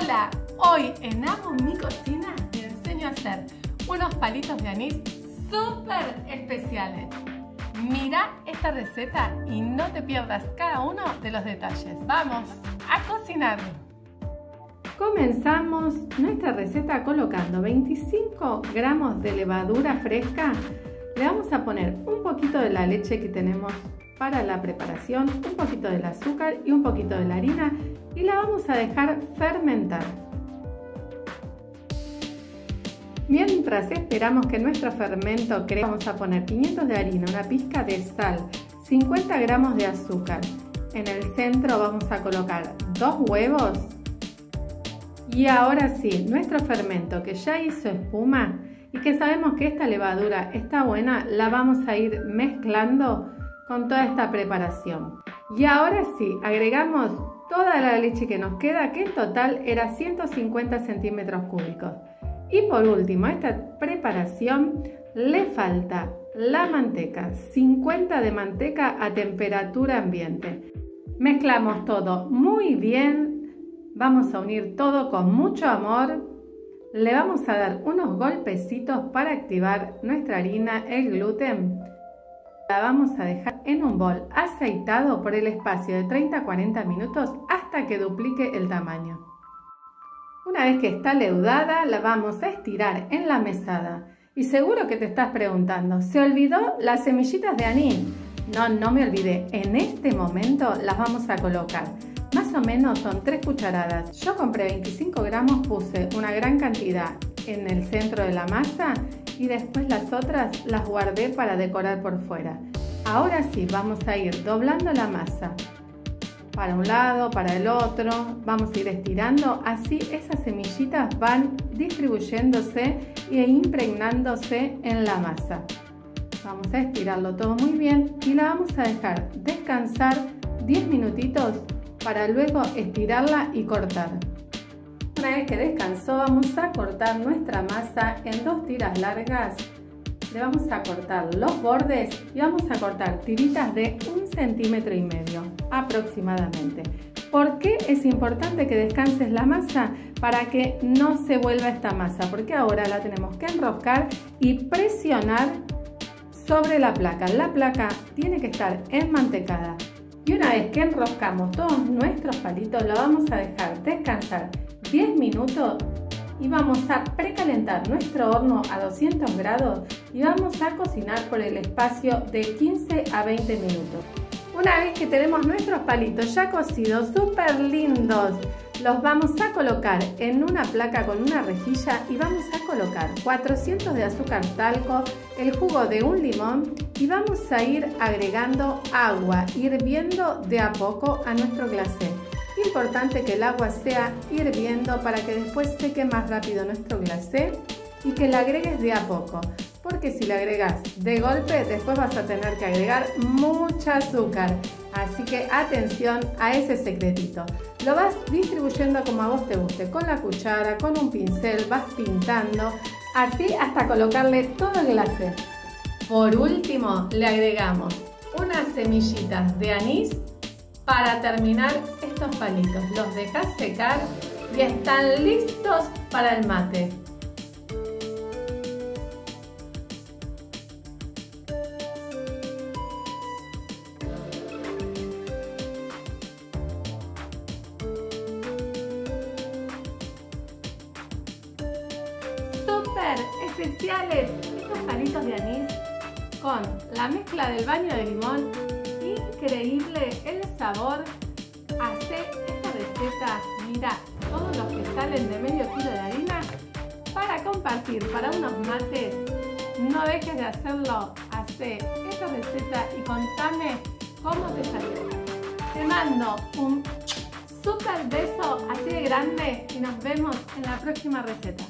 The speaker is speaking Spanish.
Hola, hoy en Amo Mi Cocina te enseño a hacer unos palitos de anís súper especiales. Mira esta receta y no te pierdas cada uno de los detalles. ¡Vamos a cocinar! Comenzamos nuestra receta colocando 25 gramos de levadura fresca. Le vamos a poner un poquito de la leche que tenemos para la preparación, un poquito del azúcar y un poquito de la harina, y la vamos a dejar fermentar. Mientras esperamos que nuestro fermento crezca, vamos a poner 500 de harina, una pizca de sal, 50 gramos de azúcar. En el centro vamos a colocar 2 huevos. Y ahora sí, nuestro fermento que ya hizo espuma y que sabemos que esta levadura está buena, la vamos a ir mezclando con toda esta preparación. Y ahora sí, agregamos toda la leche que nos queda, que en total era 150 centímetros cúbicos. Y por último, a esta preparación le falta la manteca, 50 de manteca a temperatura ambiente. Mezclamos todo muy bien, vamos a unir todo con mucho amor. Le vamos a dar unos golpecitos para activar nuestra harina, el gluten. La vamos a dejar en un bol aceitado por el espacio de 30 a 40 minutos hasta que duplique el tamaño. Una vez que está leudada, la vamos a estirar en la mesada. Y seguro que te estás preguntando, ¿se olvidó las semillitas de anís? No, no me olvidé. En este momento las vamos a colocar. Más o menos son 3 cucharadas. Yo compré 25 gramos, puse una gran cantidad en el centro de la masa y después las otras las guardé para decorar por fuera. Ahora sí, vamos a ir doblando la masa para un lado, para el otro, vamos a ir estirando, así esas semillitas van distribuyéndose e impregnándose en la masa. Vamos a estirarlo todo muy bien y la vamos a dejar descansar 10 minutitos para luego estirarla y cortar. Una vez que descansó, vamos a cortar nuestra masa en 2 tiras largas. Le vamos a cortar los bordes y vamos a cortar tiritas de 1,5 cm aproximadamente. ¿Por qué es importante que descanses la masa? Para que no se vuelva esta masa, porque ahora la tenemos que enroscar y presionar sobre la placa. La placa tiene que estar enmantecada. Y una vez que enroscamos todos nuestros palitos, lo vamos a dejar descansar 10 minutos y vamos a precalentar nuestro horno a 200 grados y vamos a cocinar por el espacio de 15 a 20 minutos. Una vez que tenemos nuestros palitos ya cocidos, súper lindos, los vamos a colocar en una placa con una rejilla y vamos a colocar 400 de azúcar talco, el jugo de un limón y vamos a ir agregando agua, hirviendo de a poco a nuestro glacé. Importante que el agua sea hirviendo para que después seque más rápido nuestro glacé y que le agregues de a poco, porque si le agregas de golpe después vas a tener que agregar mucha azúcar. Así que atención a ese secretito. Lo vas distribuyendo como a vos te guste, con la cuchara, con un pincel, vas pintando, así hasta colocarle todo el glacé. Por último, le agregamos unas semillitas de anís para terminar estos palitos. Los dejas secar y están listos para el mate. Súper especiales estos palitos de anís con la mezcla del baño de limón. Increíble el sabor. Hacé esta receta, mira todos los que salen de medio kilo de harina para compartir, para unos mates. No dejes de hacerlo, hacé esta receta y contame cómo te salió. Te mando un súper beso así de grande y nos vemos en la próxima receta.